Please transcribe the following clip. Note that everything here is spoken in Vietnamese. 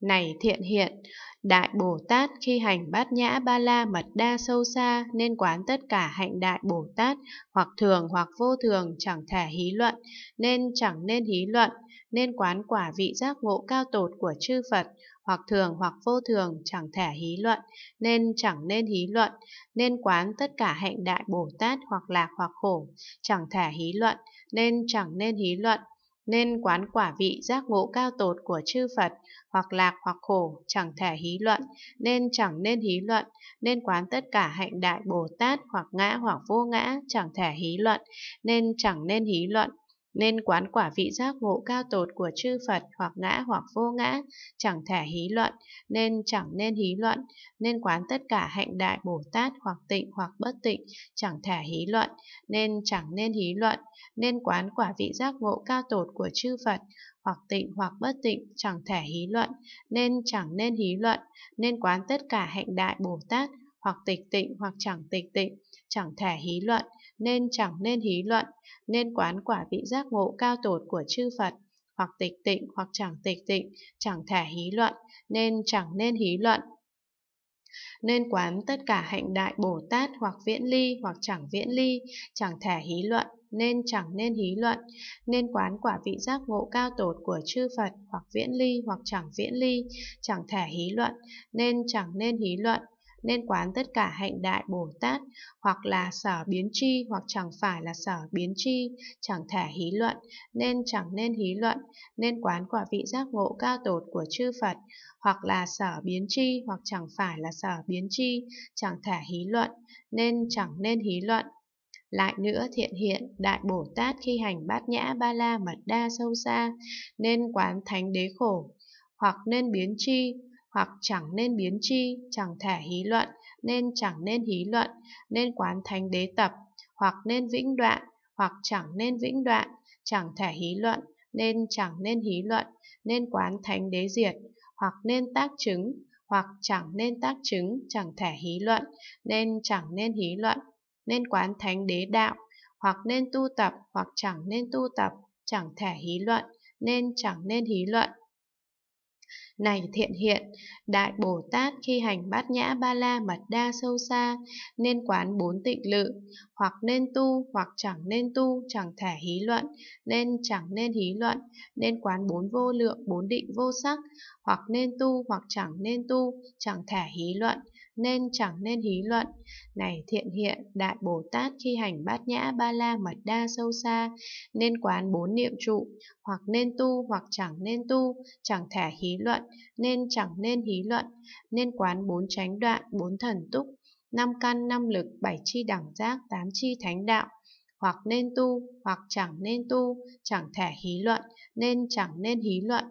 Này Thiện Hiện, Đại Bồ Tát khi hành bát nhã ba la mật đa sâu xa nên quán tất cả hạnh Đại Bồ Tát, hoặc thường hoặc vô thường, chẳng thể hí luận, nên chẳng nên hí luận, nên quán quả vị giác ngộ cao tột của chư Phật, hoặc thường hoặc vô thường, chẳng thể hí luận, nên chẳng nên hí luận, nên quán tất cả hạnh Đại Bồ Tát, hoặc lạc hoặc khổ, chẳng thể hí luận, nên chẳng nên hí luận, nên quán quả vị giác ngộ cao tột của chư Phật, hoặc lạc hoặc khổ, chẳng thể hí luận, nên chẳng nên hí luận, nên quán tất cả hạnh Đại Bồ Tát, hoặc ngã hoặc vô ngã, chẳng thể hí luận, nên chẳng nên hí luận, nên quán quả vị giác ngộ cao tột của chư Phật, hoặc ngã hoặc vô ngã, chẳng thể hí luận, nên chẳng nên hí luận, nên quán tất cả hạnh Đại Bồ Tát, hoặc tịnh hoặc bất tịnh, chẳng thể hí luận, nên chẳng nên hí luận, nên quán quả vị giác ngộ cao tột của chư Phật, hoặc tịnh hoặc bất tịnh, chẳng thể hí luận, nên chẳng nên hí luận, nên quán tất cả hạnh Đại Bồ Tát, hoặc tịch tịnh hoặc chẳng tịch tịnh, chẳng thể hí luận, nên chẳng nên hí luận, nên quán quả vị giác ngộ cao tột của chư Phật, hoặc tịch tịnh hoặc chẳng tịch tịnh, chẳng thể hí luận, nên chẳng nên hí luận, nên quán tất cả hạnh Đại Bồ Tát, hoặc viễn ly hoặc chẳng viễn ly, chẳng thể hí luận, nên chẳng nên hí luận, nên quán quả vị giác ngộ cao tột của chư Phật, hoặc viễn ly hoặc chẳng viễn ly, chẳng thể hí luận, nên chẳng nên hí luận, nên quán tất cả hạnh Đại Bồ Tát, hoặc là sở biến tri hoặc chẳng phải là sở biến tri, chẳng thể hí luận, nên chẳng nên hí luận, nên quán quả vị giác ngộ cao tột của chư Phật, hoặc là sở biến tri hoặc chẳng phải là sở biến tri, chẳng thể hí luận, nên chẳng nên hí luận. Lại nữa Thiện Hiện, Đại Bồ Tát khi hành bát nhã ba la mật đa sâu xa nên quán thánh đế khổ, hoặc nên biến tri hoặc chẳng nên biến tri, chẳng thể hí luận, nên chẳng nên hí luận, nên quán thánh đế tập, hoặc nên vĩnh đoạn, hoặc chẳng nên vĩnh đoạn, chẳng thể hí luận, nên chẳng nên hí luận, nên quán thánh đế diệt, hoặc nên tác chứng, hoặc chẳng nên tác chứng, chẳng thể hí luận, nên chẳng nên hí luận, nên quán thánh đế đạo, hoặc nên tu tập, hoặc chẳng nên tu tập, chẳng thể hí luận, nên chẳng nên hí luận. Này Thiện Hiện, Đại Bồ Tát khi hành bát nhã ba la mật đa sâu xa nên quán bốn tịnh lự, hoặc nên tu hoặc chẳng nên tu, chẳng thể hí luận, nên chẳng nên hí luận, nên quán bốn vô lượng, bốn định vô sắc, hoặc nên tu hoặc chẳng nên tu, chẳng thể hí luận, nên chẳng nên hí luận. Này Thiện Hiện, Đại Bồ Tát khi hành bát nhã ba la mật đa sâu xa nên quán bốn niệm trụ, hoặc nên tu hoặc chẳng nên tu, chẳng thể hí luận, nên chẳng nên hí luận, nên quán bốn chánh đoạn, bốn thần túc, năm căn năm lực, bảy chi đẳng giác, tám chi thánh đạo, hoặc nên tu hoặc chẳng nên tu, chẳng thể hí luận, nên chẳng nên hí luận,